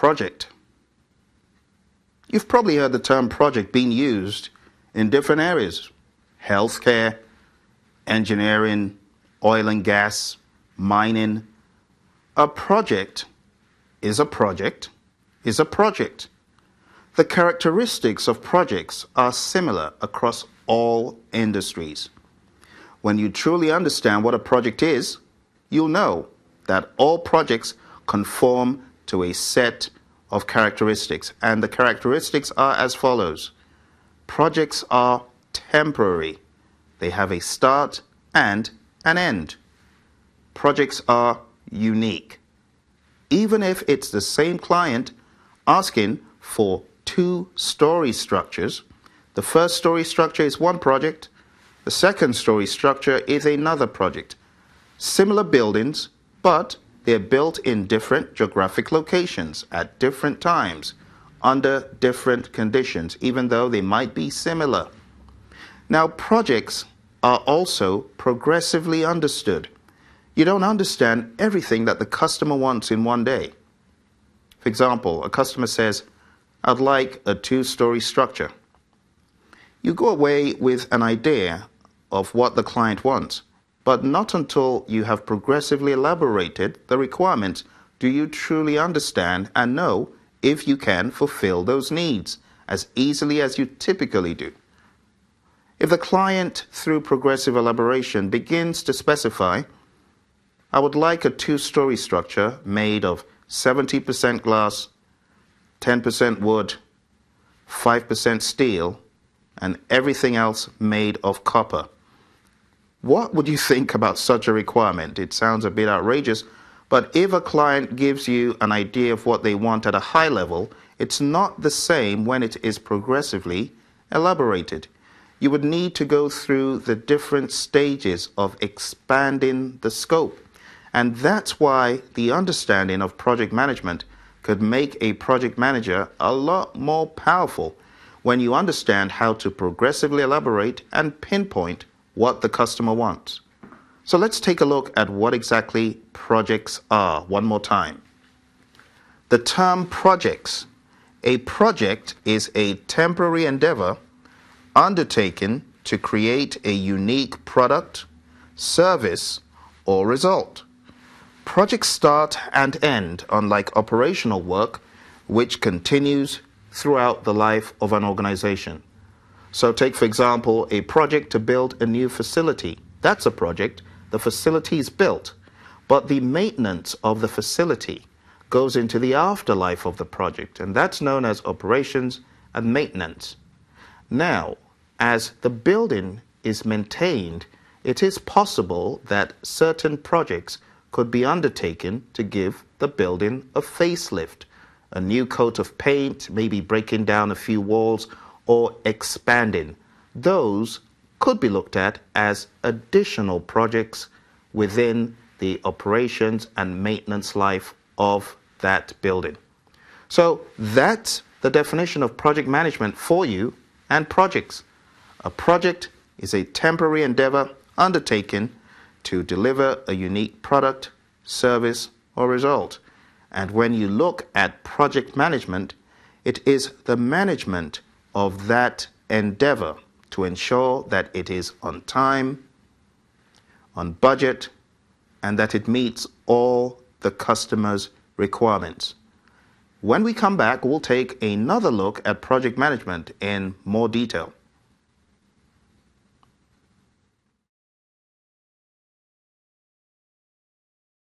Project. You've probably heard the term project being used in different areas: healthcare, engineering, oil and gas, mining. A project is a project is a project. The characteristics of projects are similar across all industries. When you truly understand what a project is, you'll know that all projects conform to a set of characteristics, and the characteristics are as follows. Projects are temporary. They have a start and an end. Projects are unique. Even if it's the same client asking for two-story structures, the first story structure is one project, the second story structure is another project. Similar buildings, but they're built in different geographic locations at different times, under different conditions, even though they might be similar. Now, projects are also progressively understood. You don't understand everything that the customer wants in one day. For example, a customer says, "I'd like a two-story structure." You go away with an idea of what the client wants, but not until you have progressively elaborated the requirements do you truly understand and know if you can fulfill those needs as easily as you typically do. If the client, through progressive elaboration, begins to specify, "I would like a two-story structure made of 70% glass, 10% wood, 5% steel, and everything else made of copper." What would you think about such a requirement? It sounds a bit outrageous, but if a client gives you an idea of what they want at a high level, it's not the same when it is progressively elaborated. You would need to go through the different stages of expanding the scope. And that's why the understanding of project management could make a project manager a lot more powerful when you understand how to progressively elaborate and pinpoint what the customer wants. So let's take a look at what exactly projects are one more time. The term projects. A project is a temporary endeavor undertaken to create a unique product, service, or result. Projects start and end, unlike operational work, which continues throughout the life of an organization. So take, for example, a project to build a new facility. That's a project. The facility is built, but the maintenance of the facility goes into the afterlife of the project, and that's known as operations and maintenance. Now, as the building is maintained, it is possible that certain projects could be undertaken to give the building a facelift, a new coat of paint, maybe breaking down a few walls, or expanding. Those could be looked at as additional projects within the operations and maintenance life of that building. So that's the definition of project management for you and projects. A project is a temporary endeavor undertaken to deliver a unique product, service, or result. And when you look at project management, it is the management of that endeavor to ensure that it is on time, on budget, and that it meets all the customer's requirements. When we come back, we'll take another look at project management in more detail.